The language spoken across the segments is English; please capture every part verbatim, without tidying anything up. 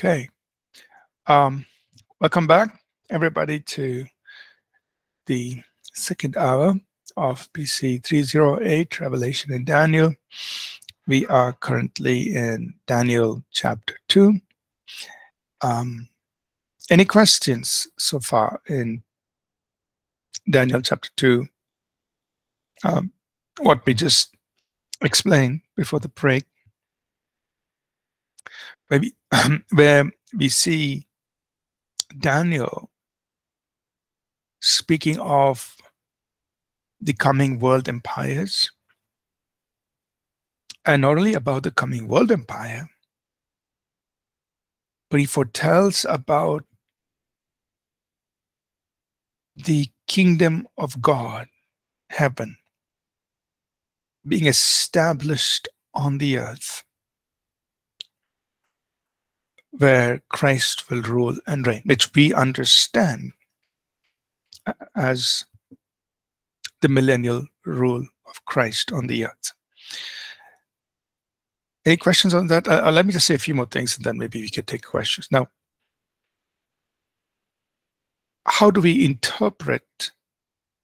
Okay. Um, welcome back, everybody, to the second hour of B C three oh eight, Revelation in Daniel. We are currently in Daniel chapter two. Um, any questions so far in Daniel chapter two? Um, what we just explained before the break, where we, um, where we see Daniel speaking of the coming world empires, and not only about the coming world empire, but he foretells about the kingdom of God, heaven, being established on the earth, where Christ will rule and reign, which we understand as the millennial rule of Christ on the earth. Any questions on that? Uh, let me just say a few more things, and then maybe we can take questions. Now, how do we interpret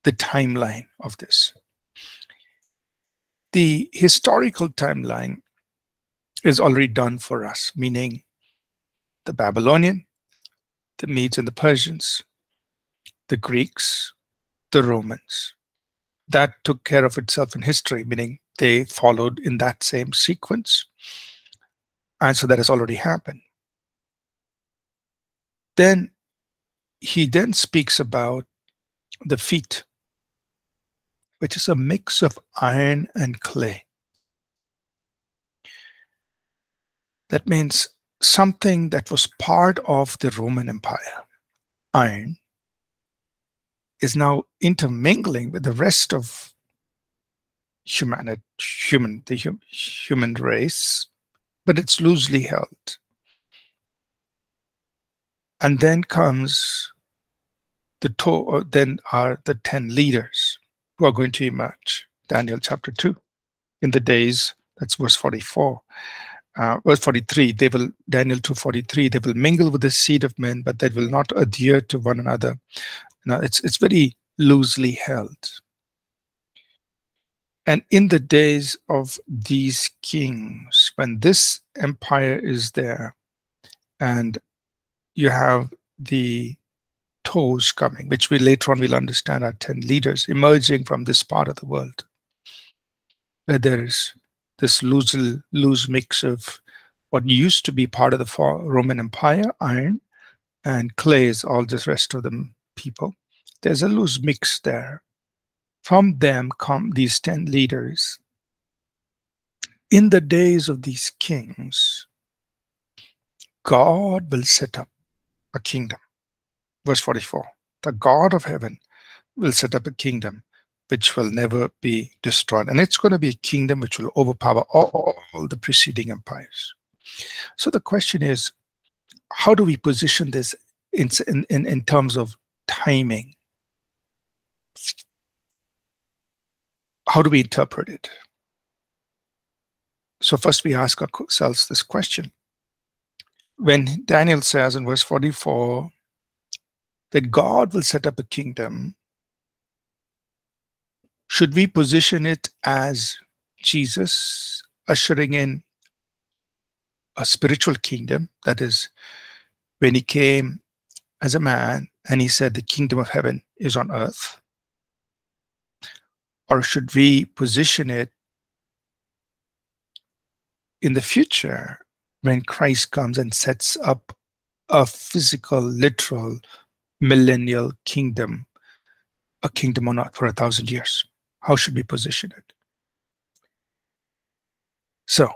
the timeline of this? The historical timeline is already done for us, meaning the Babylonian, the Medes and the Persians, the Greeks, the Romans. That took care of itself in history, meaning they followed in that same sequence. And so that has already happened. Then he then speaks about the feet, which is a mix of iron and clay. That means something that was part of the Roman Empire, iron, is now intermingling with the rest of humanity, human, the hum, human race, but it's loosely held. And then comes the to, or then are the ten leaders who are going to emerge. Daniel chapter two, in the days, that's verse forty-four. Uh, verse forty-three, they will, Daniel two forty-three, they will mingle with the seed of men, but they will not adhere to one another. Now, it's, it's very loosely held. And in the days of these kings, when this empire is there, and you have the toes coming, which we later on will understand are ten leaders emerging from this part of the world, where there is this loose, loose mix of what used to be part of the Roman Empire, iron, and clay is all the rest of the people. There's a loose mix there. From them come these ten leaders. In the days of these kings, God will set up a kingdom. Verse forty-four, the God of heaven will set up a kingdom which will never be destroyed. And it's going to be a kingdom which will overpower all, all the preceding empires. So the question is, how do we position this in, in, in terms of timing? How do we interpret it? So first we ask ourselves this question. When Daniel says in verse forty-four that God will set up a kingdom, should we position it as Jesus ushering in a spiritual kingdom? That is, when he came as a man and he said the kingdom of heaven is on earth? Or should we position it in the future when Christ comes and sets up a physical, literal, millennial kingdom, a kingdom on earth for a thousand years? How should we position it? So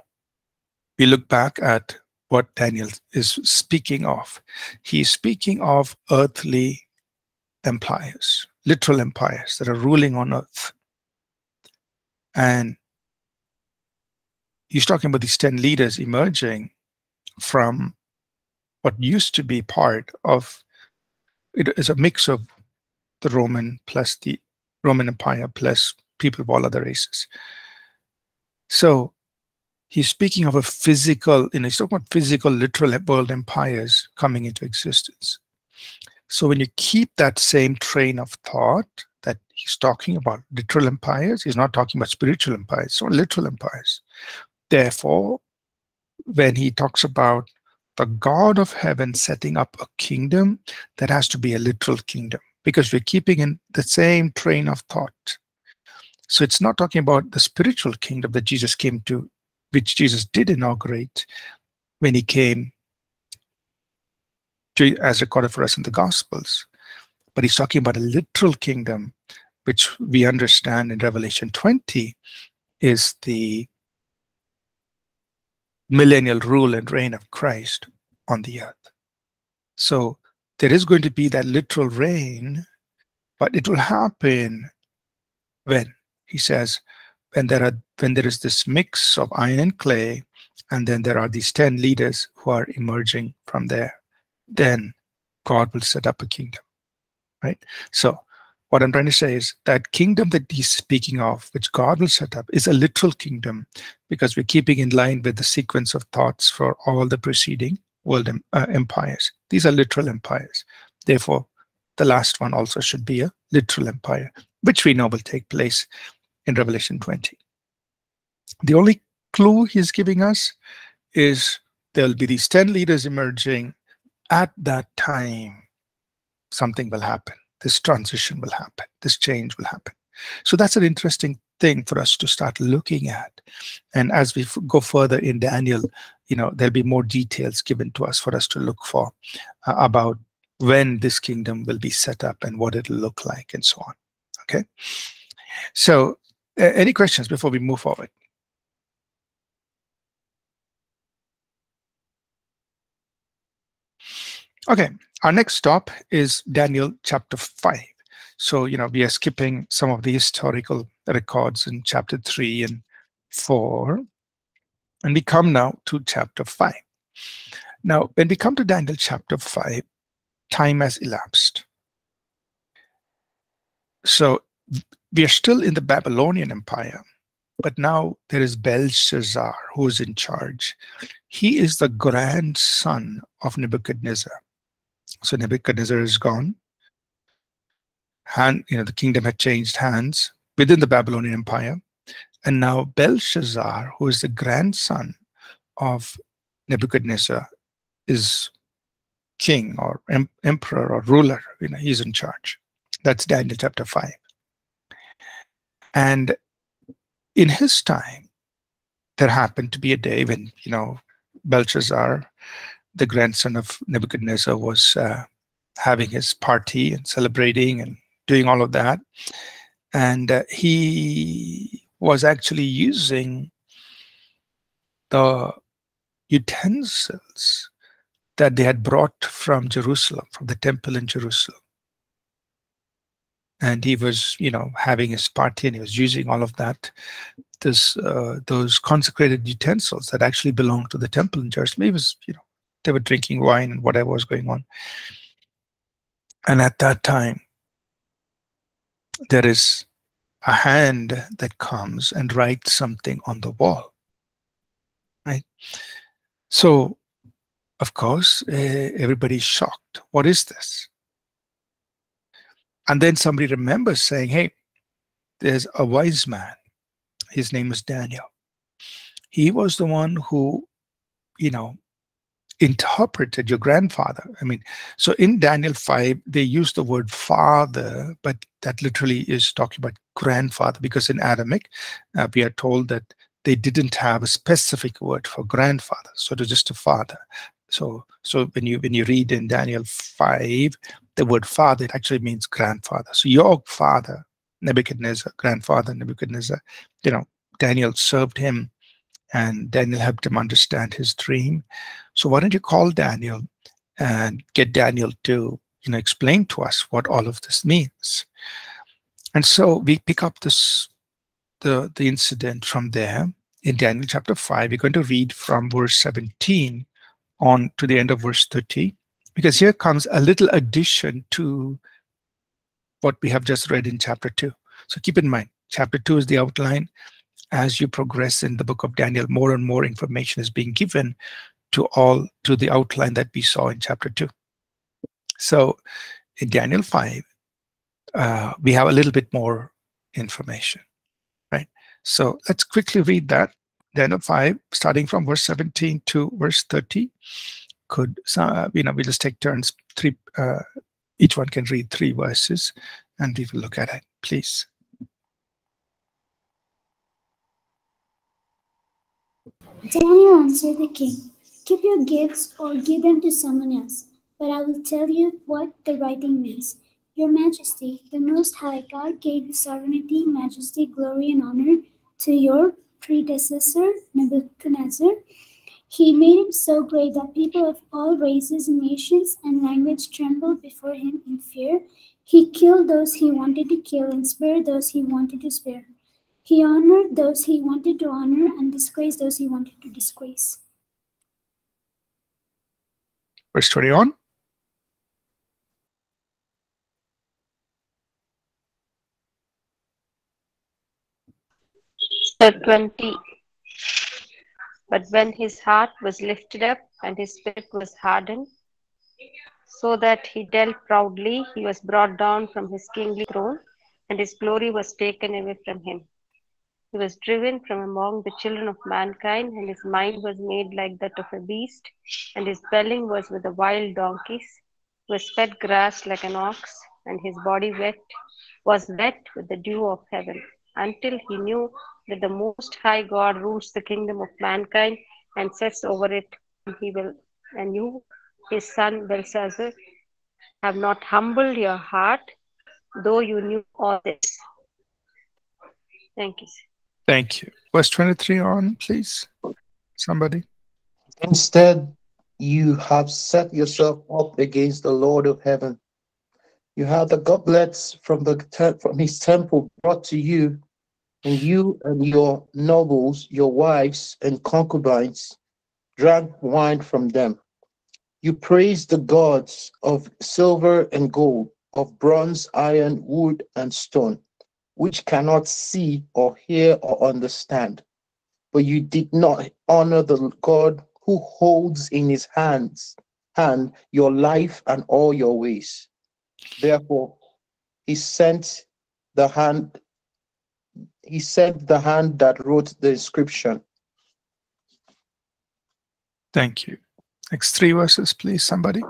we look back at what Daniel is speaking of. He is speaking of earthly empires, literal empires that are ruling on earth. And he's talking about these ten leaders emerging from what used to be part of, it is a mix of the Roman plus the Roman Empire plus people of all other races. So he's speaking of a physical, you know, he's talking about physical, literal world empires coming into existence. So when you keep that same train of thought that he's talking about literal empires, he's not talking about spiritual empires, so literal empires. Therefore, when he talks about the God of heaven setting up a kingdom, that has to be a literal kingdom, because we're keeping in the same train of thought. So it's not talking about the spiritual kingdom that Jesus came to, which Jesus did inaugurate when he came to, as recorded for us in the Gospels. But he's talking about a literal kingdom, which we understand in Revelation twenty is the millennial rule and reign of Christ on the earth. So there is going to be that literal reign, but it will happen when, he says, when there are when there is this mix of iron and clay, and then there are these ten leaders who are emerging from there, then God will set up a kingdom, right? So what I'm trying to say is that kingdom that he's speaking of, which God will set up, is a literal kingdom, because we're keeping in line with the sequence of thoughts for all the preceding world em uh, empires. These are literal empires. Therefore, the last one also should be a literal empire, which we know will take place in Revelation twenty. The only clue he's giving us is there will be these ten leaders emerging. At that time, something will happen. This transition will happen. This change will happen. So that's an interesting thing for us to start looking at. And as we go further in Daniel, you know, there'll be more details given to us for us to look for uh, about when this kingdom will be set up and what it'll look like and so on. Okay. So uh, any questions before we move forward? Okay, our next stop is Daniel chapter five. So, you know, we are skipping some of the historical records in chapter three and four, and we come now to chapter five. Now, when we come to Daniel chapter five, time has elapsed. So we are still in the Babylonian Empire, but now there is Belshazzar who is in charge. He is the grandson of Nebuchadnezzar. So Nebuchadnezzar is gone. Hand, you know, the kingdom had changed hands within the Babylonian Empire. And now Belshazzar, who is the grandson of Nebuchadnezzar, is king or em emperor or ruler. You know, he's in charge. That's Daniel chapter five. And in his time, there happened to be a day when, you know, Belshazzar, the grandson of Nebuchadnezzar, was uh, having his party and celebrating and doing all of that. And uh, he was actually using the utensils that they had brought from Jerusalem, from the temple in Jerusalem. And he was, you know, having his party, and he was using all of that, this, uh, those consecrated utensils that actually belonged to the temple in Jerusalem. He was, you know, they were drinking wine and whatever was going on. And at that time, there is a hand that comes and writes something on the wall, right? So, of course, uh, everybody's shocked. What is this? And then somebody remembers saying, hey, there's a wise man. His name is Daniel. He was the one who, you know, interpreted your grandfather. I mean, so in Daniel five, they use the word father, but that literally is talking about grandfather, because in Aramaic, uh, we are told that they didn't have a specific word for grandfather. So it was just a father. So, so when you when you read in Daniel five, the word father, it actually means grandfather. So your father, Nebuchadnezzar, grandfather Nebuchadnezzar, you know, Daniel served him, and Daniel helped him understand his dream. So why don't you call Daniel and get Daniel to, you know, explain to us what all of this means? And so we pick up this the the incident from there in Daniel chapter five. We're going to read from verse seventeen. On to the end of verse thirty, because here comes a little addition to what we have just read in chapter two. So keep in mind, chapter two is the outline, as you progress in the book of Daniel, more and more information is being given to all to the outline that we saw in chapter two. So in Daniel five, uh, we have a little bit more information, right? So let's quickly read that. Daniel five, starting from verse seventeen to verse thirty. Could uh, you know? We just take turns. Three, uh, each one can read three verses, and we will look at it. Please. Daniel answered the king, "Keep your gifts or give them to someone else, but I will tell you what the writing means. Your Majesty, the Most High God, gave the sovereignty, majesty, glory, and honor to your predecessor, Nebuchadnezzar. He made him so great that people of all races, nations, and language trembled before him in fear. He killed those he wanted to kill and spared those he wanted to spare. He honored those he wanted to honor and disgraced those he wanted to disgrace." Verse twenty-one. twenty. But when his heart was lifted up and his spirit was hardened, so that he dealt proudly, he was brought down from his kingly throne, and his glory was taken away from him. He was driven from among the children of mankind, and his mind was made like that of a beast, and his dwelling was with the wild donkeys. He was fed grass like an ox, and his body wet was wet with the dew of heaven, until he knew that the Most High God rules the kingdom of mankind and sets over it, and he will, and you, his son Belshazzar, have not humbled your heart, though you knew all this. Thank you. Thank you. Verse twenty-three on, please. Somebody. Instead, you have set yourself up against the Lord of heaven. You had the goblets from the from his temple brought to you, and you and your nobles, your wives, and concubines drank wine from them. You praised the gods of silver and gold, of bronze, iron, wood, and stone, which cannot see or hear or understand. But you did not honor the God who holds in his hands hand your life and all your ways. Therefore, he sent the hand. He sent the hand that wrote the inscription. Thank you. Next three verses, please, somebody.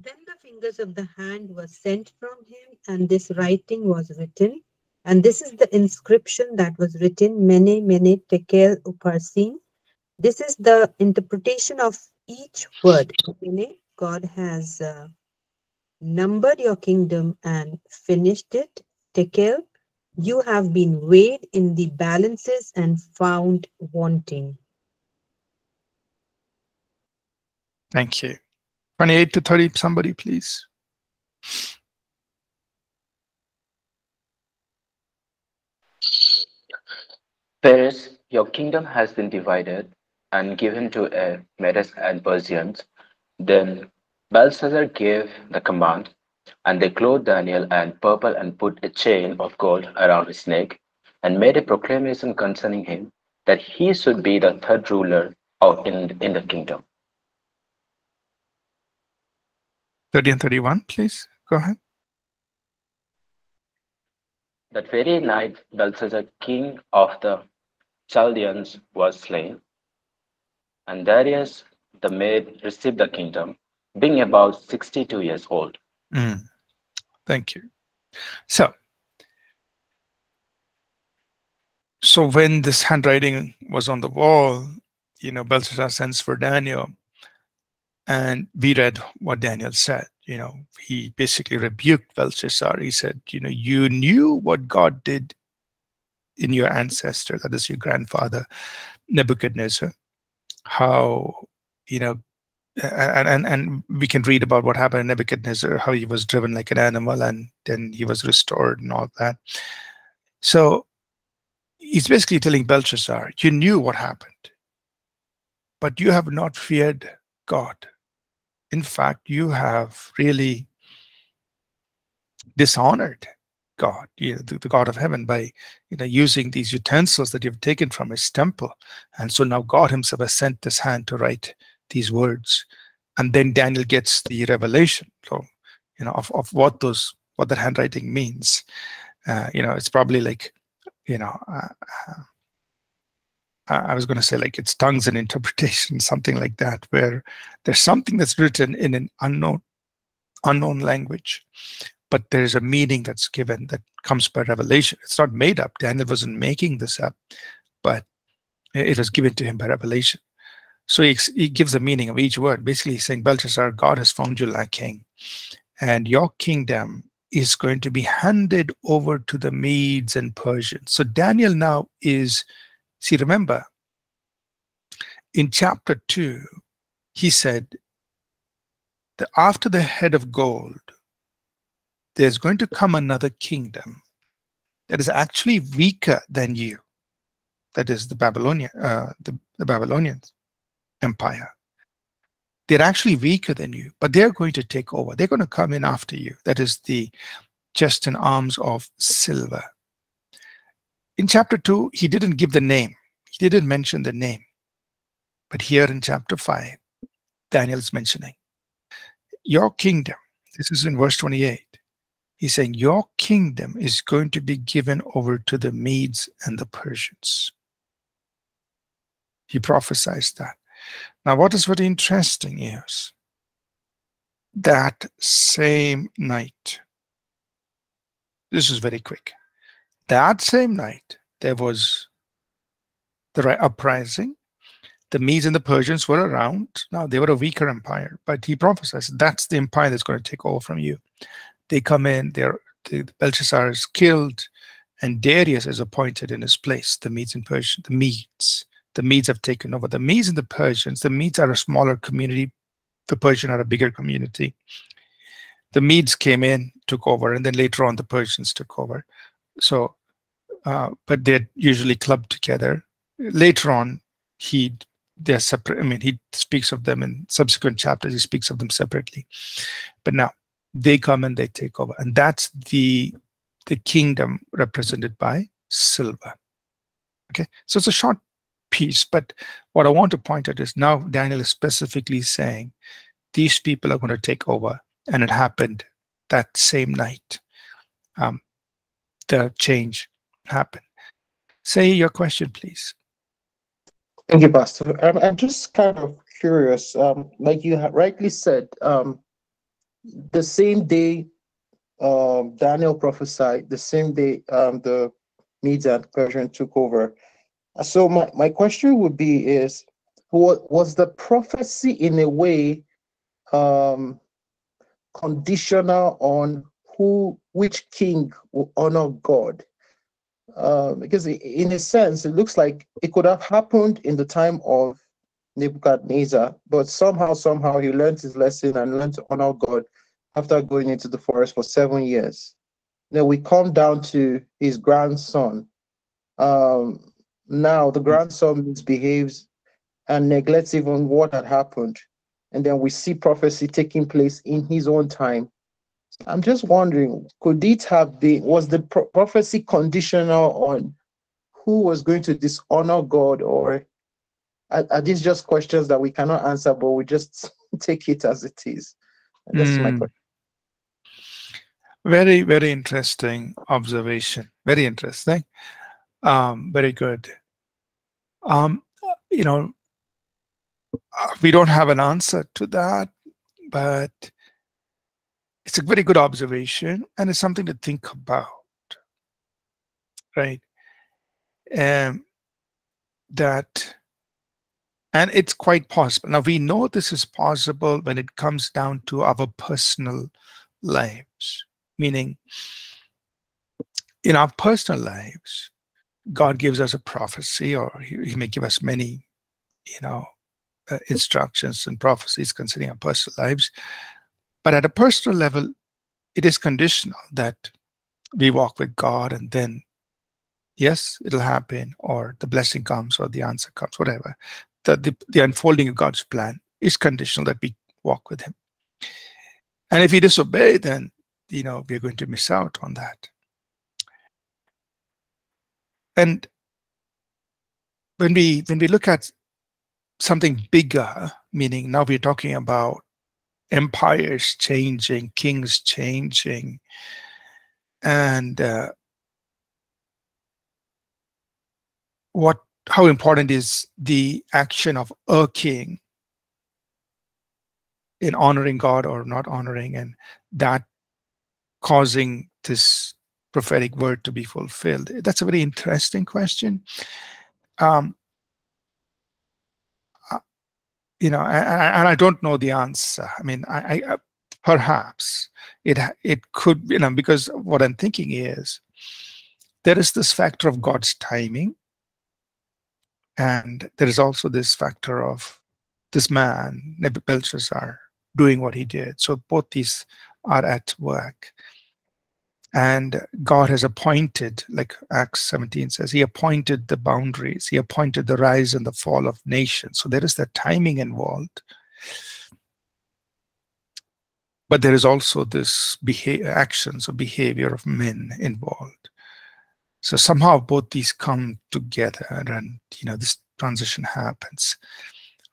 Then the fingers of the hand were sent from him, and this writing was written. And this is the inscription that was written: Mene, Mene, Tekel, Uparsin. This is the interpretation of each word. God has uh, numbered your kingdom and finished it. Tekel, you have been weighed in the balances and found wanting. Thank you. twenty-eight to thirty, somebody, please. Paris, your kingdom has been divided and given to uh, Medes and Persians. Then Belshazzar gave the command, and they clothed Daniel in purple and put a chain of gold around his neck, and made a proclamation concerning him that he should be the third ruler of in, in the kingdom. thirty and thirty-one, please. Go ahead. That very night, Belshazzar, king of the Chaldeans, was slain, and Darius the Mede received the kingdom, being about sixty-two years old. Mm. Thank you. So, so when this handwriting was on the wall, you know, Belshazzar sends for Daniel, and we read what Daniel said. You know, he basically rebuked Belshazzar. He said, you know, you knew what God did in your ancestor, that is your grandfather, Nebuchadnezzar, how, you know, and, and, and we can read about what happened in Nebuchadnezzar, how he was driven like an animal, and then he was restored and all that. So he's basically telling Belshazzar, you knew what happened, but you have not feared God. In fact, you have really dishonored God, you know, the, the God of heaven, by you know using these utensils that you've taken from his temple. And so now God himself has sent this hand to write these words. And then Daniel gets the revelation, so you know, of, of what those what that handwriting means. Uh, you know, it's probably like, you know, uh, uh, I was going to say like it's tongues and interpretation, something like that, where there's something that's written in an unknown unknown language, but there's a meaning that's given that comes by revelation. It's not made up. Daniel wasn't making this up, but it was given to him by revelation. So he, he gives the meaning of each word. Basically, he's saying, Belshazzar, God has found you lacking, and your kingdom is going to be handed over to the Medes and Persians. So Daniel now is, see, remember, in chapter two, he said that after the head of gold, there's going to come another kingdom that is actually weaker than you. That is the Babylonian, uh, the, the Babylonians. Empire. They're actually weaker than you, but they're going to take over. They're going to come in after you. That is the chest and arms of silver. In chapter two, he didn't give the name. He didn't mention the name. But here in chapter five, Daniel's mentioning your kingdom. This is in verse twenty-eight. He's saying your kingdom is going to be given over to the Medes and the Persians. He prophesies that. Now, what is very interesting is that same night, this is very quick, that same night, there was the uprising. The Medes and the Persians were around. Now, they were a weaker empire, but he prophesies that's the empire that's going to take over from you. They come in, they're, the Belshazzar is killed, and Darius is appointed in his place, the Medes and Persians, the Medes. The Medes have taken over. The Medes and the Persians, the Medes are a smaller community. The Persians are a bigger community. The Medes came in, took over, and then later on the Persians took over. So, uh, but they're usually clubbed together. Later on, he, they're separate. I mean, he speaks of them in subsequent chapters. He speaks of them separately. But now, they come and they take over. And that's the, the kingdom represented by silver. Okay, so it's a short peace, but what I want to point at is now Daniel is specifically saying these people are going to take over, and it happened that same night. Um, the change happened. Say your question, please. Thank you, Pastor. I'm, I'm just kind of curious. Um, like you rightly said, um, the same day um, Daniel prophesied, the same day um, the Medes and Persians took over. So my, my question would be is, what was the prophecy in a way um, conditional on who, which king will honor God? Uh, because in a sense, it looks like it could have happened in the time of Nebuchadnezzar, but somehow, somehow he learned his lesson and learned to honor God after going into the forest for seven years. Now we come down to his grandson. Um, Now the grandson misbehaves and neglects even what had happened, and then we see prophecy taking place in his own time. I'm just wondering, could it have been, was the pro prophecy conditional on who was going to dishonor God, or are, are these just questions that we cannot answer, but we just take it as it is? And that's mm. my question. Very, very interesting observation. Very interesting. Um, very good. Um, you know, we don't have an answer to that, but it's a very good observation, and it's something to think about, right? Um, that, and it's quite possible. Now, we know this is possible when it comes down to our personal lives, meaning in our personal lives, God gives us a prophecy, or he, he may give us many, you know, uh, instructions and prophecies concerning our personal lives. But at a personal level, it is conditional that we walk with God, and then, yes, it'll happen, or the blessing comes, or the answer comes, whatever. that the, the unfolding of God's plan is conditional, that we walk with him. And if we disobey, then, you know, we're going to miss out on that. And when we when we look at something bigger, meaning now we're talking about empires changing, kings changing, and uh, what how important is the action of a king in honoring God or not honoring, and that causing this prophetic word to be fulfilled? That's a very interesting question. Um, you know, and I don't know the answer. I mean, I, I perhaps it it could, you know, because what I'm thinking is there is this factor of God's timing, and there is also this factor of this man Nebuchadnezzar doing what he did. So both these are at work, and God has appointed, like Acts seventeen says, he appointed the boundaries, he appointed the rise and the fall of nations. So there is that timing involved, but there is also this behavior, actions or behavior of men involved. So somehow both these come together, and you know, this transition happens.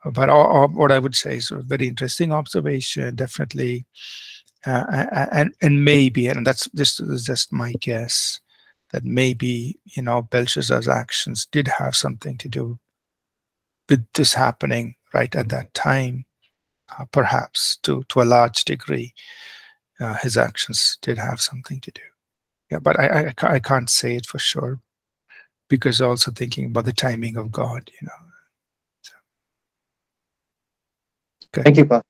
But all, all, what I would say is a very interesting observation, definitely. Uh, and and maybe, and that's this is just my guess, that maybe, you know, Belshazzar's actions did have something to do with this happening right at that time. Uh, perhaps to to a large degree, uh, his actions did have something to do. Yeah, but I, I I can't say it for sure, because also thinking about the timing of God, you know. So. Okay. Thank you, Pastor.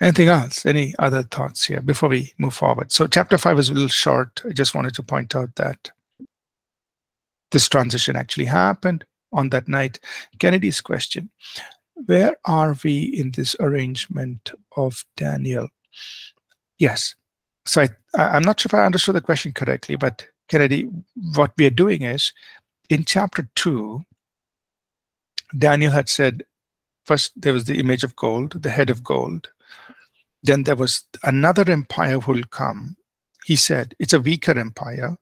Anything else? Any other thoughts here before we move forward? So chapter five is a little short. I just wanted to point out that this transition actually happened on that night. Kennedy's question, where are we in this arrangement of Daniel? Yes. So I, I'm not sure if I understood the question correctly, but Kennedy, what we are doing is, in chapter two, Daniel had said, first there was the image of gold, the head of gold. Then there was another empire who will come. He said, it's a weaker empire,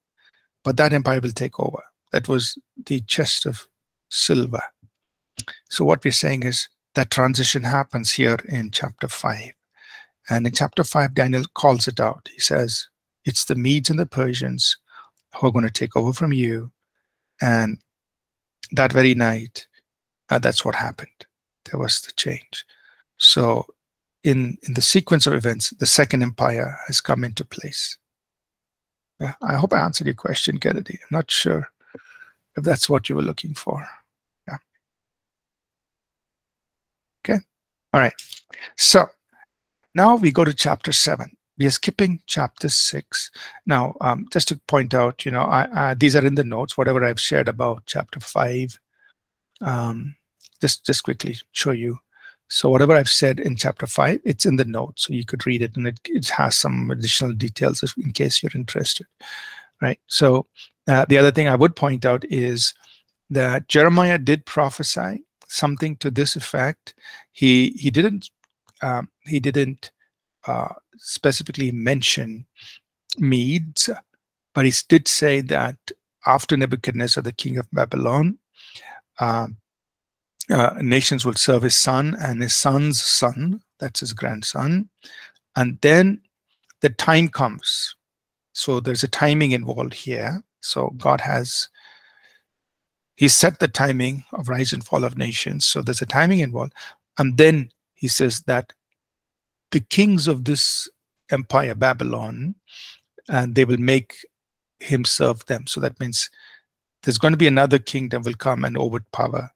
but that empire will take over. That was the chest of silver. So what we're saying is that transition happens here in chapter five. And in chapter five, Daniel calls it out. He says, it's the Medes and the Persians who are going to take over from you. And that very night, uh, that's what happened. There was the change. So In, in the sequence of events, the second empire has come into place. Yeah, I hope I answered your question, Kennedy. I'm not sure if that's what you were looking for. Yeah. Okay. All right. So now we go to chapter seven. We are skipping chapter six. Now, um, just to point out, you know, I, I, these are in the notes, whatever I've shared about chapter five. Um, just, just quickly show you. So whatever I've said in chapter five, it's in the notes, so you could read it, and it, it has some additional details if, in case you're interested, right? So uh, the other thing I would point out is that Jeremiah did prophesy something to this effect. He he didn't um, he didn't uh, specifically mention Medes, but he did say that after Nebuchadnezzar, the king of Babylon, Uh, Uh, nations will serve his son and his son's son, that's his grandson, and then the time comes. So there's a timing involved here. So God has, he set the timing of rise and fall of nations, so there's a timing involved. And then he says that the kings of this empire, Babylon, and they will make him serve them. So that means there's going to be another kingdom will come and overpower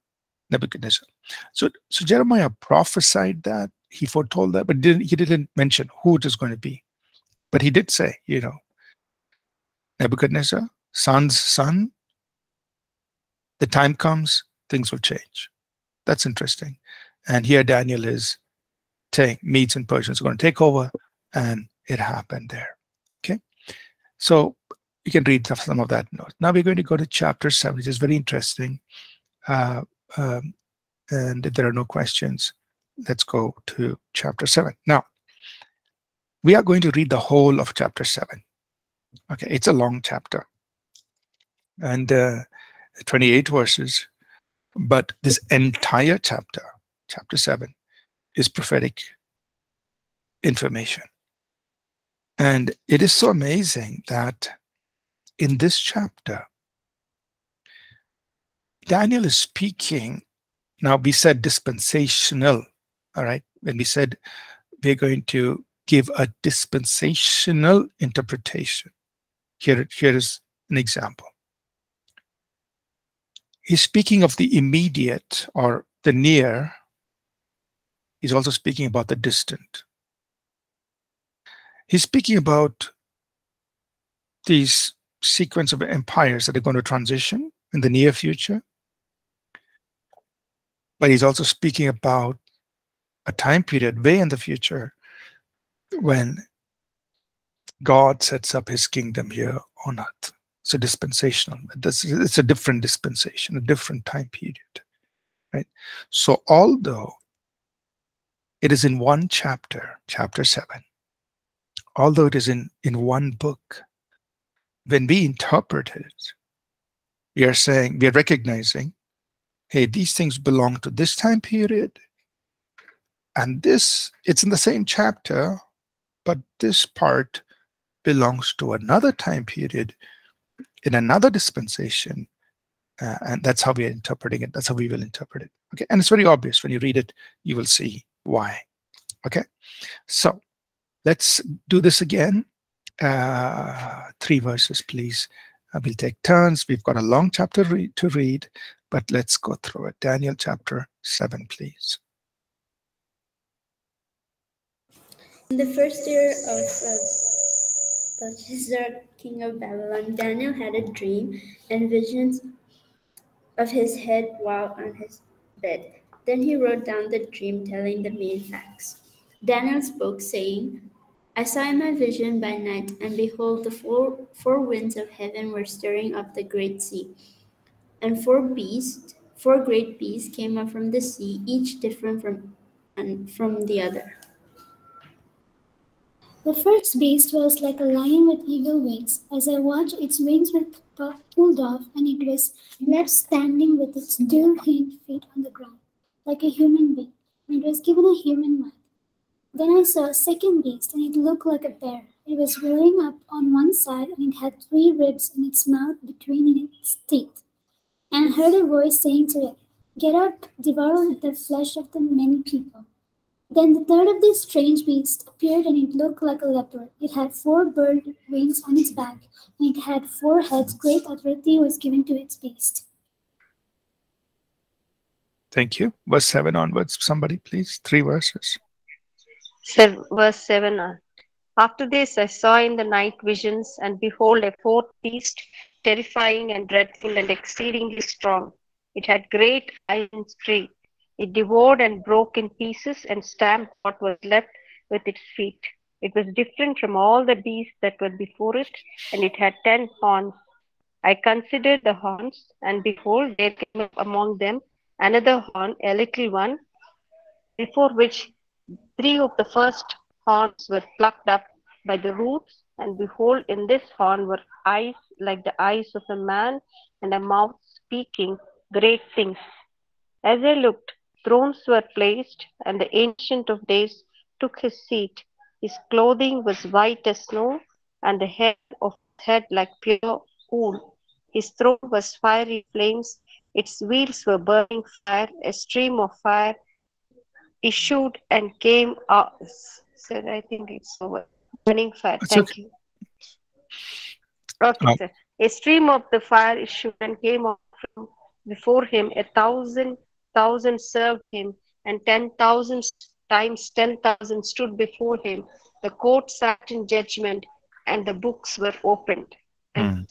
Nebuchadnezzar. So, so Jeremiah prophesied that, he foretold that, but didn't, he didn't mention who it is going to be. But he did say, you know, Nebuchadnezzar, son's son, the time comes, things will change. That's interesting. And here Daniel is saying Medes and Persians are going to take over, and it happened there. Okay, so you can read some of that note. Now we're going to go to chapter seven, which is very interesting. Uh, um, and if there are no questions, let's go to chapter seven. Now, we are going to read the whole of chapter seven. Okay, it's a long chapter, and uh, twenty-eight verses, but this entire chapter, chapter seven, is prophetic information. And it is so amazing that in this chapter, Daniel is speaking. Now, we said dispensational, all right? When we said we're going to give a dispensational interpretation, here, here is an example. He's speaking of the immediate or the near. He's also speaking about the distant. He's speaking about these sequence of empires that are going to transition in the near future. But he's also speaking about a time period way in the future when God sets up his kingdom here on earth. It's a dispensational. It's a different dispensation, a different time period. Right? So although it is in one chapter, chapter seven, although it is in, in one book, when we interpret it, we are saying, we are recognizing, hey, these things belong to this time period, and this, it's in the same chapter, but this part belongs to another time period in another dispensation, uh, and that's how we are interpreting it. That's how we will interpret it. Okay, and it's very obvious. When you read it, you will see why. Okay, so let's do this again. Uh, three verses, please. Uh, we'll take turns. We've got a long chapter re to read, but let's go through it. Daniel chapter seven, please. In the first year of uh, Belshazzar, king of Babylon, Daniel had a dream and visions of his head while on his bed. Then he wrote down the dream, telling the main facts. Daniel spoke, saying, I saw in my vision by night, and behold, the four, four winds of heaven were stirring up the great sea. And four beasts, four great beasts came up from the sea, each different from, and from the other. The first beast was like a lion with eagle wings. As I watched, its wings were pulled off, and it was left standing with its dull hind feet on the ground, like a human being, and it was given a human mind. Then I saw a second beast, and it looked like a bear. It was rolling up on one side, and it had three ribs in its mouth between its teeth. And I heard a voice saying to it, Get up, devour the flesh of the many people. Then the third of this strange beast appeared, and it looked like a leopard. It had four bird wings on its back, and it had four heads. Great authority was given to its beast. Thank you. Verse seven onwards, somebody please. Three verses. Verse seven on. After this, I saw in the night visions, and behold, a fourth beast, terrifying and dreadful and exceedingly strong. It had great iron teeth. It devoured and broke in pieces and stamped what was left with its feet. It was different from all the beasts that were before it, and it had ten horns. I considered the horns, and behold, there came up among them another horn, a little one, before which three of the first horns were plucked up by the roots, and behold, in this horn were eyes like the eyes of a man, and a mouth speaking great things. As I looked, thrones were placed, and the Ancient of Days took his seat. His clothing was white as snow, and the head of his head like pure wool. His throne was fiery flames, its wheels were burning fire, a stream of fire issued and came out. Sir, I think it's over. Burning fire. That's Thank okay. you. Okay, no. sir. A stream of the fire issued and came out from before him. A thousand thousand served him, and ten thousand times ten thousand stood before him. The court sat in judgment, and the books were opened. Mm.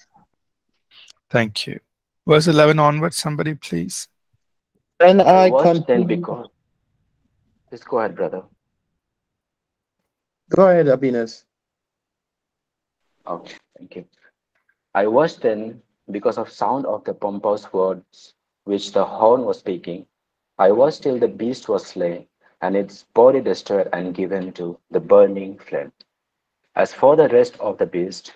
Thank you. Verse eleven onwards, somebody please. When I can because. Just go ahead, brother. Go ahead, Abhinas. Okay, thank you. I watched then because of sound of the pompous words which the horn was speaking, I was till the beast was slain, and its body destroyed and given to the burning flame. As for the rest of the beast,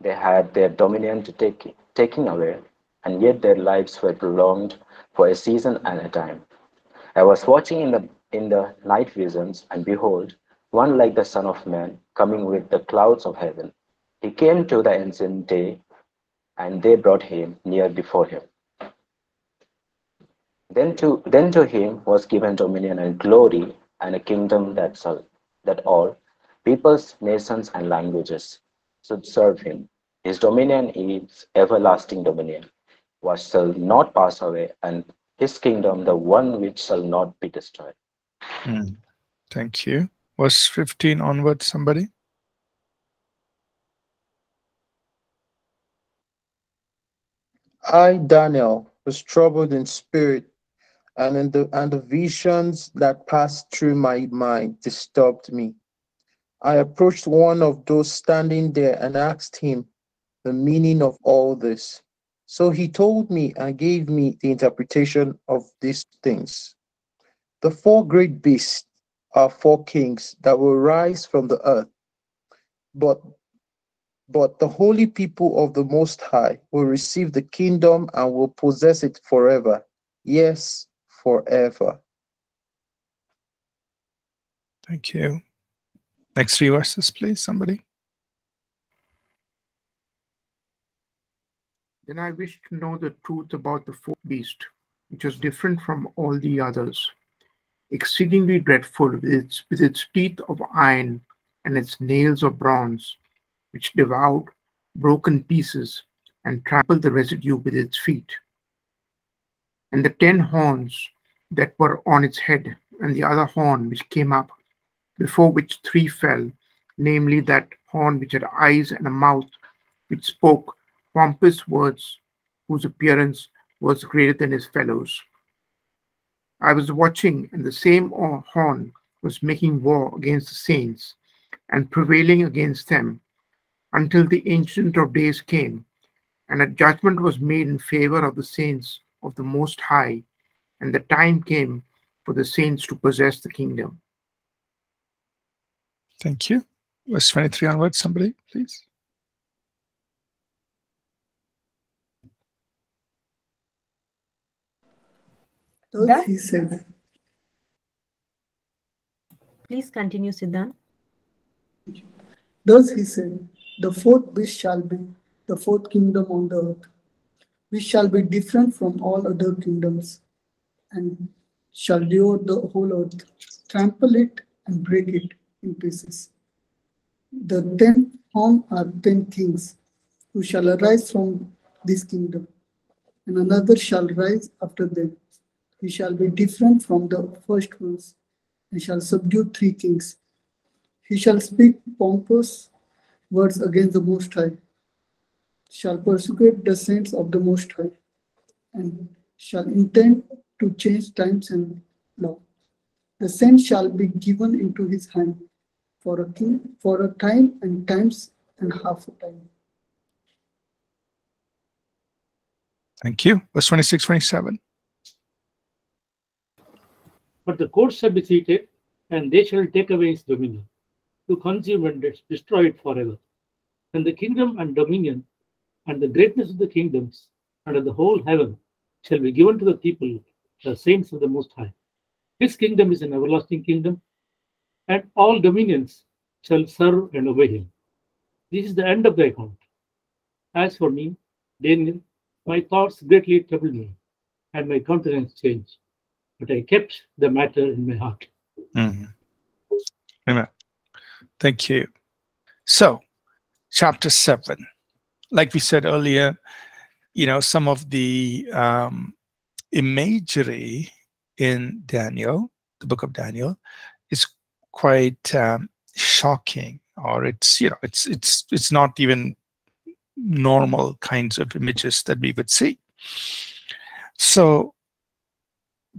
they had their dominion to take taking away, and yet their lives were prolonged for a season and a time. I was watching in the in the night visions, and behold, one like the Son of Man, coming with the clouds of heaven. He came to the ancient day, and they brought him near before him. Then to then to him was given dominion and glory and a kingdom that all, that all peoples, nations, and languages should serve him. His dominion is everlasting dominion, which shall not pass away, and his kingdom, the one which shall not be destroyed. Mm. Thank you. Verse fifteen onwards, somebody? I, Daniel, was troubled in spirit, and in the and the visions that passed through my mind disturbed me. I approached one of those standing there and asked him the meaning of all this. So he told me and gave me the interpretation of these things. The four great beasts are four kings that will rise from the earth, but But the holy people of the Most High will receive the kingdom and will possess it forever. Yes, forever. Thank you. Next three verses, please, somebody. Then I wish to know the truth about the fourth beast, which is different from all the others, exceedingly dreadful, with its, with its teeth of iron and its nails of bronze, which devoured broken pieces and trampled the residue with its feet, and the ten horns that were on its head, and the other horn which came up, before which three fell, namely that horn which had eyes and a mouth, which spoke pompous words, whose appearance was greater than his fellows. I was watching, and the same horn was making war against the saints, and prevailing against them, until the Ancient of Days came, and a judgment was made in favor of the saints of the Most High, and the time came for the saints to possess the kingdom. Thank you. Verse twenty-three onwards, somebody, please. Siddhan. Please continue, Siddhan. Thus he said, the fourth beast shall be the fourth kingdom on the earth, which shall be different from all other kingdoms, and shall devour the whole earth, trample it, and break it in pieces. The ten horn are ten kings, who shall arise from this kingdom, and another shall rise after them. He shall be different from the first ones, and shall subdue three kings. He shall speak pompous words against the Most High, shall persecute the saints of the Most High, and shall intend to change times and law. The saints shall be given into his hand for a king for a time and times and half a time. Thank you. Verse twenty-six, twenty-seven. But the court shall be seated, and they shall take away his dominion, to consume and destroy it forever. And the kingdom and dominion and the greatness of the kingdoms and of the whole heaven shall be given to the people, the saints of the Most High. His kingdom is an everlasting kingdom, and all dominions shall serve and obey him. This is the end of the account. As for me, Daniel, my thoughts greatly troubled me, and my countenance changed, but I kept the matter in my heart. Mm-hmm. Amen. Thank you. So, chapter seven, like we said earlier, you know, some of the um, imagery in Daniel, the book of Daniel, is quite um, shocking, or it's, you know, it's it's it's not even normal kinds of images that we would see. So,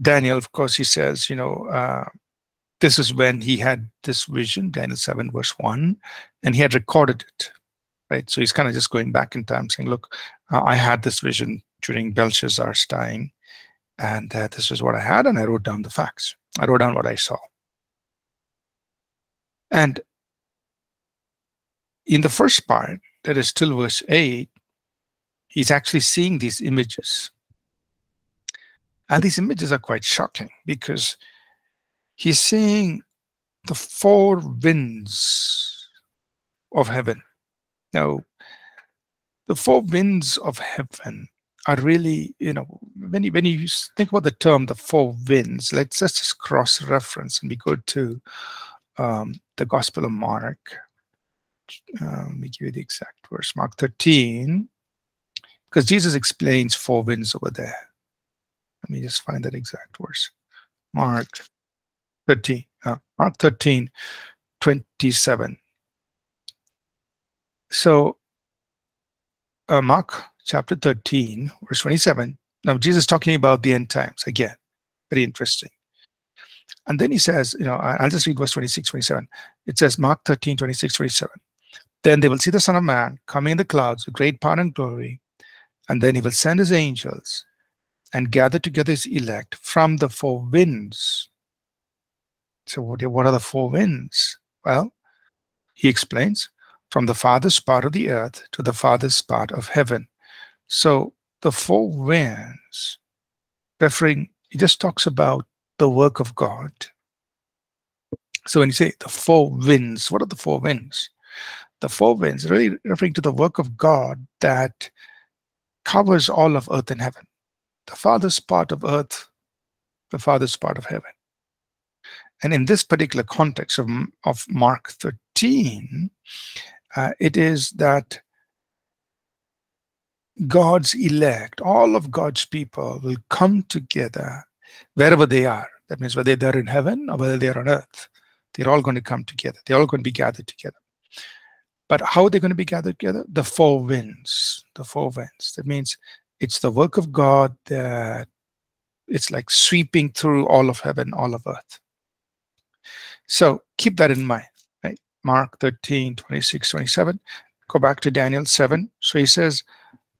Daniel, of course, he says, you know, uh, this is when he had this vision, Daniel seven verse one, and he had recorded it, right? So he's kind of just going back in time saying, look, uh, I had this vision during Belshazzar's time, and uh, this is what I had, and I wrote down the facts. I wrote down what I saw. And in the first part, that is still verse eight, he's actually seeing these images. And these images are quite shocking because he's seeing the four winds of heaven. Now, the four winds of heaven are really, you know, when you, when you think about the term, the four winds, let's just cross-reference and we go to um, the Gospel of Mark. Uh, let me give you the exact verse, Mark thirteen, because Jesus explains four winds over there. Let me just find that exact verse. Mark thirteen, uh, Mark thirteen, twenty-seven. So, uh, Mark chapter thirteen, verse twenty-seven. Now, Jesus is talking about the end times again. Very interesting. And then he says, you know, I'll just read verse twenty-six, twenty-seven. It says, Mark thirteen, twenty-six, twenty-seven. Then they will see the Son of Man coming in the clouds with great power and glory, and then he will send his angels and gather together his elect from the four winds. So what are the four winds? Well, he explains, from the farthest part of the earth to the farthest part of heaven. So the four winds, referring, he just talks about the work of God. So when you say the four winds, what are the four winds? The four winds really referring to the work of God that covers all of earth and heaven. The farthest part of earth, the farthest part of heaven. And in this particular context of, of Mark thirteen, uh, it is that God's elect, all of God's people will come together wherever they are. That means whether they're in heaven or whether they're on earth, they're all going to come together. They're all going to be gathered together. But how are they going to be gathered together? The four winds, the four winds. That means it's the work of God that it's like sweeping through all of heaven, all of earth. So keep that in mind, right? Mark thirteen, twenty-six, twenty-seven. Go back to Daniel seven. So he says,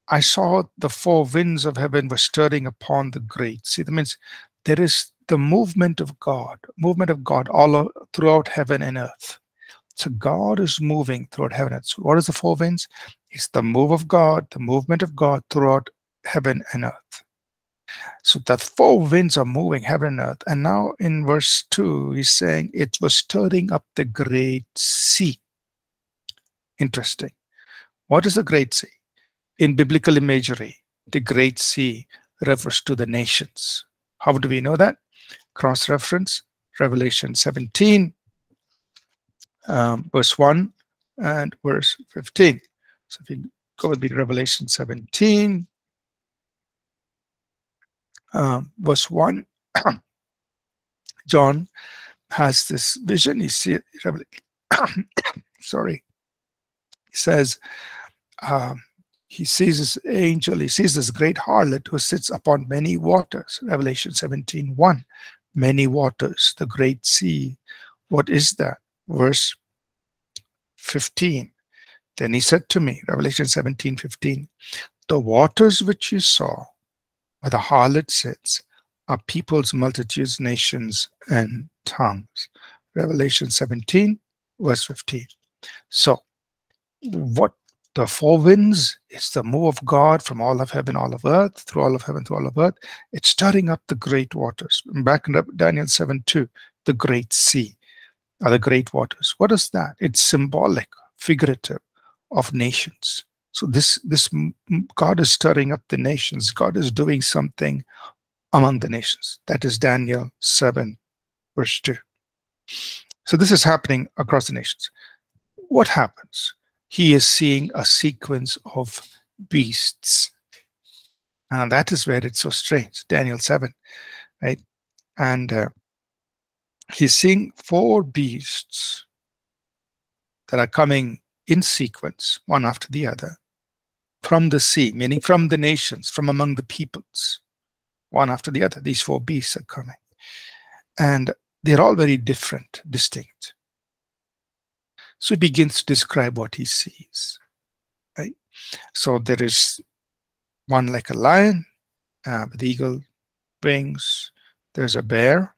I saw the four winds of heaven were stirring upon the great. See, that means there is the movement of God, movement of God all of, throughout heaven and earth. So God is moving throughout heaven. So what is the four winds? It's the move of God, the movement of God throughout heaven and earth. So that four winds are moving heaven and earth. And now in verse two, he's saying it was stirring up the great sea. Interesting. What is the great sea? In biblical imagery, the great sea refers to the nations. How do we know that? Cross-reference, Revelation seventeen, um, verse one and verse fifteen. So if you go with the Revelation seventeen, Um, verse one, John has this vision. He see, sorry, he says um, he sees this angel. He sees this great harlot who sits upon many waters. Revelation seventeen, one, many waters, the great sea. What is that? Verse fifteen. Then he said to me, Revelation seventeen, fifteen, the waters which you saw, where the harlot sits, are peoples, multitudes, nations, and tongues. Revelation seventeen, verse fifteen. So, what the four winds is the move of God from all of heaven, all of earth, through all of heaven, through all of earth. It's stirring up the great waters. Back in Daniel seven, two, the great sea, are the great waters. What is that? It's symbolic, figurative, of nations. So this, this God is stirring up the nations. God is doing something among the nations. That is Daniel seven, verse two. So this is happening across the nations. What happens? He is seeing a sequence of beasts. And that is where it's so strange. Daniel seven, right? And uh, he's seeing four beasts that are coming in sequence, one after the other, from the sea, meaning from the nations, from among the peoples, one after the other. These four beasts are coming. And they're all very different, distinct. So he begins to describe what he sees. Right? So there is one like a lion, uh, with eagle wings. There's a bear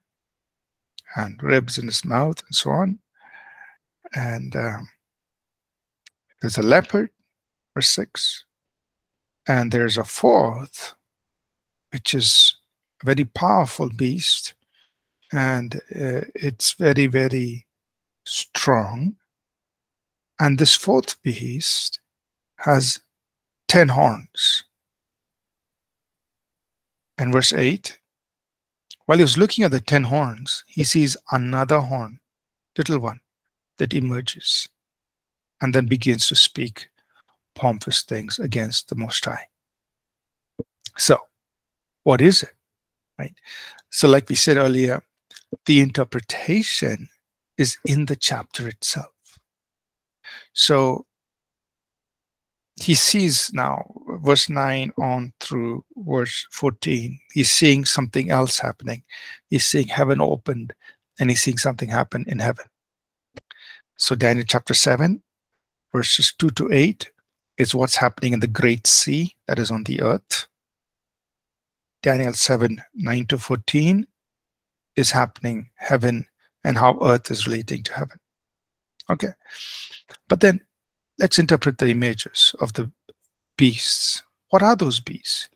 and ribs in his mouth and so on. And um, there's a leopard, verse six. And there's a fourth, which is a very powerful beast. And uh, it's very, very strong. And this fourth beast has ten horns. And verse eight, while he was looking at the ten horns, he sees another horn, little one, that emerges and then begins to speak pompous things against the Most High. So, what is it? Right? So, like we said earlier, the interpretation is in the chapter itself. So, he sees now, verse nine on through verse fourteen, he's seeing something else happening. He's seeing heaven opened, and he's seeing something happen in heaven. So Daniel chapter seven, verses two to eight, is what's happening in the great sea that is on the earth. Daniel seven, nine to fourteen is happening heaven and how earth is relating to heaven. Okay, but then let's interpret the images of the beasts. What are those beasts?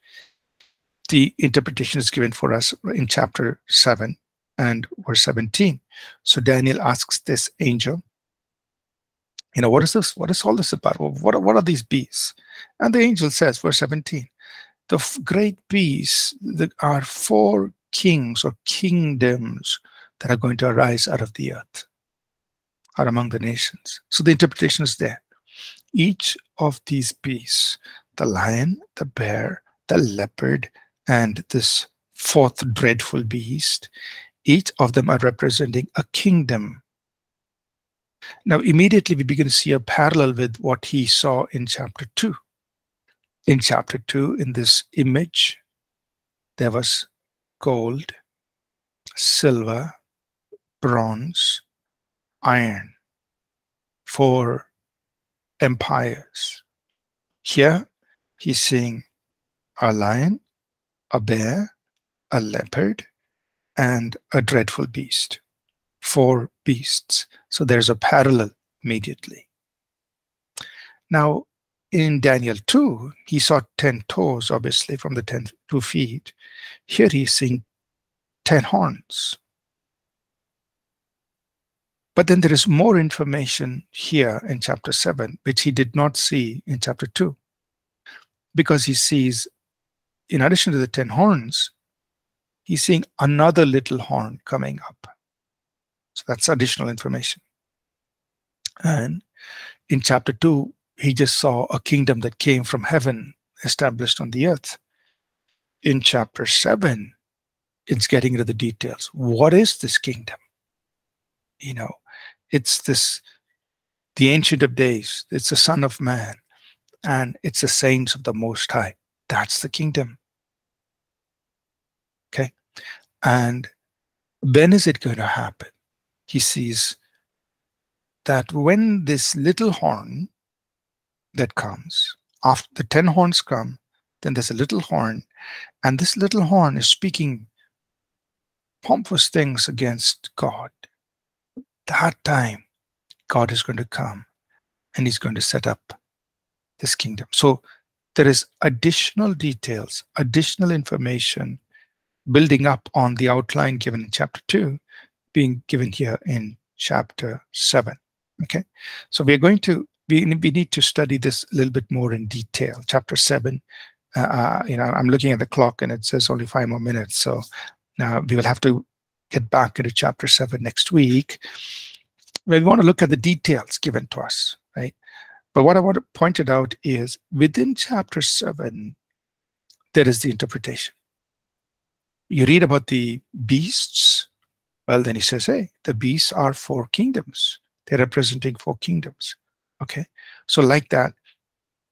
The interpretation is given for us in chapter seven and verse seventeen. So Daniel asks this angel, you know, what is this? What is all this about? What are, what are these beasts? And the angel says, verse seventeen, the great beasts, there are four kings or kingdoms that are going to arise out of the earth, are among the nations. So the interpretation is there. Each of these beasts, the lion, the bear, the leopard, and this fourth dreadful beast, each of them are representing a kingdom. Now, immediately we begin to see a parallel with what he saw in chapter two. In chapter two, in this image, there was gold, silver, bronze, iron, four empires. Here he's seeing a lion, a bear, a leopard, and a dreadful beast. Four beasts. So there's a parallel immediately. Now in Daniel two, he saw ten toes, obviously, from the ten two feet. Here he's seeing ten horns. But then there is more information here in chapter seven, which he did not see in chapter two, because he sees, in addition to the ten horns, he's seeing another little horn coming up. So that's additional information. And in chapter two, he just saw a kingdom that came from heaven, established on the earth. In chapter seven, it's getting into the details. What is this kingdom? You know, it's this, the Ancient of Days, it's the Son of Man, and it's the saints of the Most High. That's the kingdom. Okay? And when is it going to happen? He sees that when this little horn that comes, after the ten horns come, then there's a little horn, and this little horn is speaking pompous things against God. That time, God is going to come and he's going to set up this kingdom. So there is additional details, additional information building up on the outline given in chapter two, being given here in chapter seven. Okay, so we're going to, we, we need to study this a little bit more in detail. Chapter seven, uh, you know, I'm looking at the clock and it says only five more minutes. So now we will have to get back into chapter seven next week, where we want to look at the details given to us, right? But what I want to point it out is within chapter seven, there is the interpretation. You read about the beasts. Well, then he says, hey, the beasts are four kingdoms. They're representing four kingdoms, okay? So like that,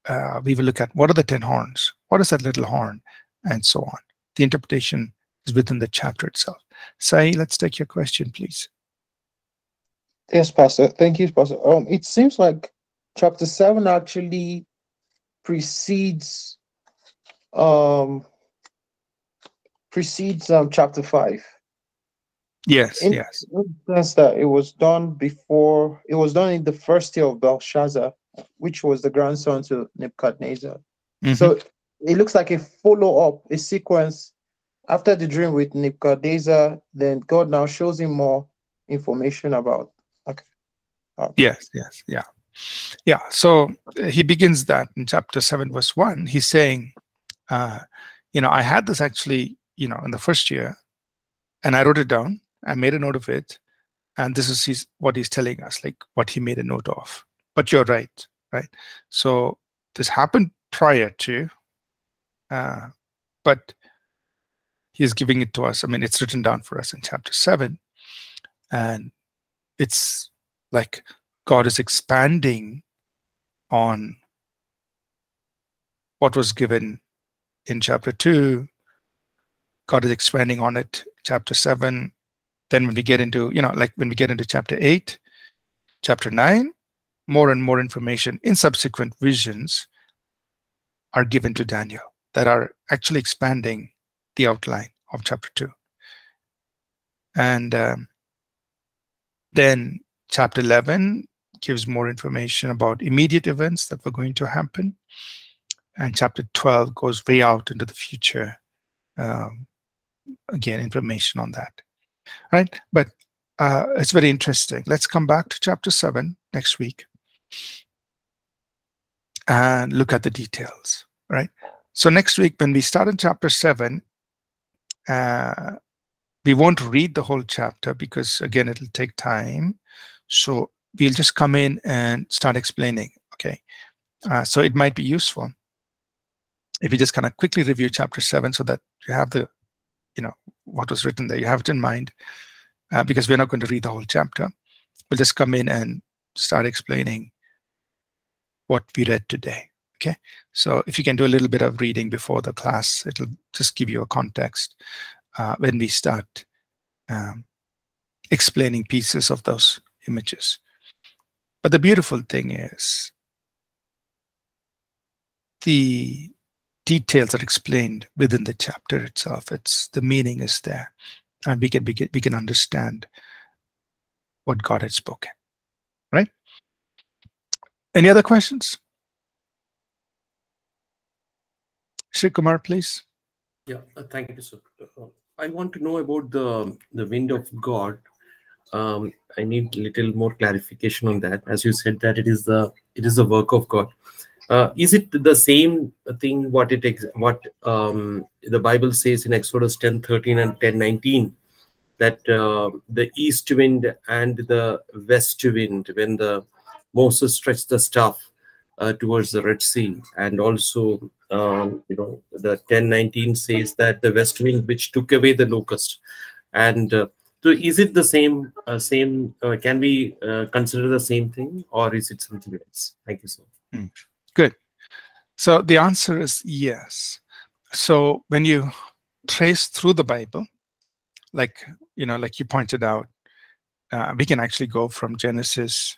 uh, we will look at what are the ten horns? What is that little horn? And so on. The interpretation is within the chapter itself. Sai, let's take your question, please. Yes, Pastor. Thank you, Pastor. Um, it seems like chapter seven actually precedes um, precedes um, chapter five. Yes, in yes. The sense that it was done before, it was done in the first year of Belshazzar, which was the grandson to Nebuchadnezzar. Mm-hmm. So it looks like a follow-up, a sequence. After the dream with Nebuchadnezzar, then God now shows him more information about. Okay. Okay. Yes, yes, yeah. Yeah, so he begins that in chapter seven, verse one. He's saying, uh, you know, I had this actually, you know, in the first year, and I wrote it down. I made a note of it. And this is his, what he's telling us, like what he made a note of. But you're right, right? So this happened prior to, uh, but he is giving it to us. I mean, it's written down for us in chapter seven. And it's like God is expanding on what was given in chapter two. God is expanding on it, chapter seven. Then when we get into, you know, like when we get into chapter eight, chapter nine, more and more information in subsequent visions are given to Daniel that are actually expanding the outline of chapter two. And um, then chapter eleven gives more information about immediate events that were going to happen. And chapter twelve goes way out into the future. Um, again, information on that, right? But uh, it's very interesting. Let's come back to chapter seven next week and look at the details, right? So next week, when we start in chapter seven, uh, we won't read the whole chapter because, again, it'll take time. So we'll just come in and start explaining, okay? Uh, so it might be useful if you just kind of quickly review chapter seven so that you have the, you know, what was written there, you have it in mind, uh, because we're not going to read the whole chapter. We'll just come in and start explaining what we read today, okay? So if you can do a little bit of reading before the class, it'll just give you a context uh, when we start um, explaining pieces of those images. But the beautiful thing is the details are explained within the chapter itself. It's the meaning is there, and we can we can, we can understand what God had spoken. Right? Any other questions? Shri Kumar, please. Yeah, uh, thank you, sir. I want to know about the the wind of God. Um, I need a little more clarification on that. As you said, that it is the it is the work of God. Uh, is it the same thing what it ex what um, the Bible says in Exodus ten thirteen and ten nineteen, that uh, the east wind and the west wind, when the Moses stretched the staff uh, towards the Red Sea, and also um, you know, the ten nineteen says that the west wind which took away the locust, and uh, so is it the same uh, same uh, can we uh, consider the same thing, or is it something else? Thank you, sir. Mm. Good. So the answer is yes. So when you trace through the Bible, like, you know, like you pointed out, uh, we can actually go from Genesis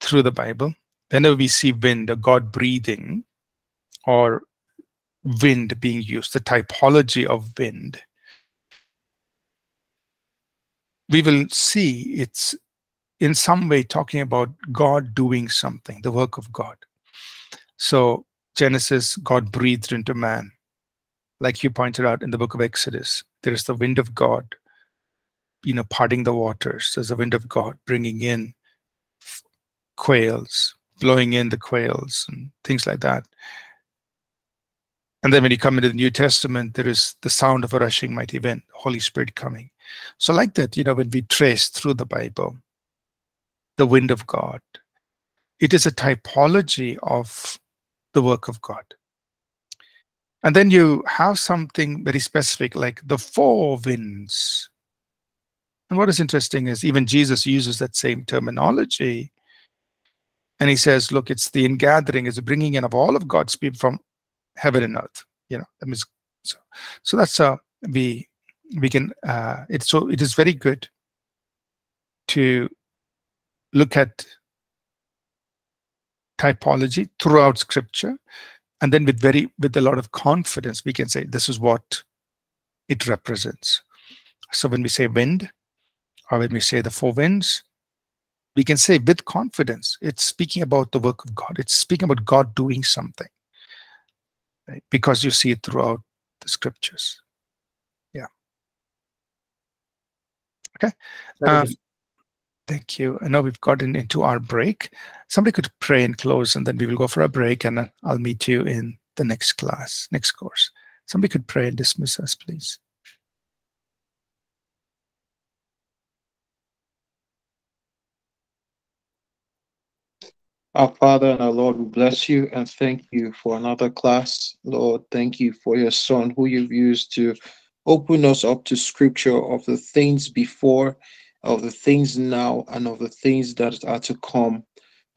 through the Bible. Whenever we see wind or God breathing or wind being used, the typology of wind, we will see it's in some way talking about God doing something, the work of God. So Genesis, God breathed into man. Like you pointed out in the book of Exodus, there is the wind of God, you know, parting the waters. There's the wind of God bringing in quails, blowing in the quails and things like that. And then when you come into the New Testament, there is the sound of a rushing mighty wind, Holy Spirit coming. So like that, you know, when we trace through the Bible, the wind of God, it is a typology of the work of God. And then you have something very specific like the four winds. And what is interesting is even Jesus uses that same terminology. And he says, look, it's the ingathering, it's the bringing in of all of God's people from heaven and earth. You know, that means, so, so that's how we, we can, uh, it, so it is very good to look at typology throughout Scripture, and then with very with a lot of confidence we can say this is what it represents. So when we say wind, or when we say the four winds, we can say with confidence, it's speaking about the work of God. It's speaking about God doing something, right? Because you see it throughout the scriptures. Yeah. Okay. Um, thank you. I know we've gotten into our break. Somebody could pray and close, and then we will go for a break, and I'll meet you in the next class, next course. Somebody could pray and dismiss us, please. Our Father and our Lord, we bless you and thank you for another class. Lord, thank you for your Son, who you've used to open us up to Scripture, of the things before, of the things now, and of the things that are to come.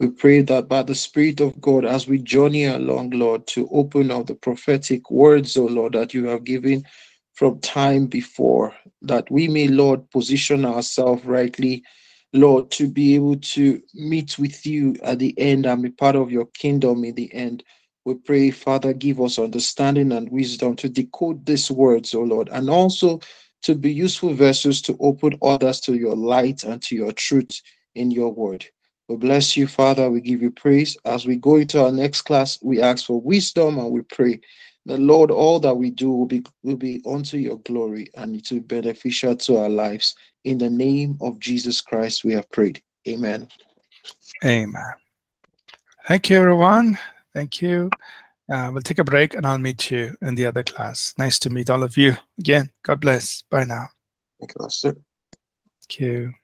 We pray that by the Spirit of God, as we journey along, Lord, to open up the prophetic words, O Lord, that you have given from time before, that we may, Lord, position ourselves rightly, Lord, to be able to meet with you at the end and be part of your kingdom in the end. We pray, Father, give us understanding and wisdom to decode these words, O Lord, and also to be useful vessels to open others to your light and to your truth in your word. We bless you, Father. We give you praise. As we go into our next class, we ask for wisdom and we pray that, Lord, all that we do will be, will be unto your glory, and it will be beneficial to our lives. In the name of Jesus Christ, we have prayed. Amen. Amen. Thank you, everyone. Thank you. Uh, we'll take a break, and I'll meet you in the other class. Nice to meet all of you again. God bless. Bye now. Thank you, Pastor. Thank you.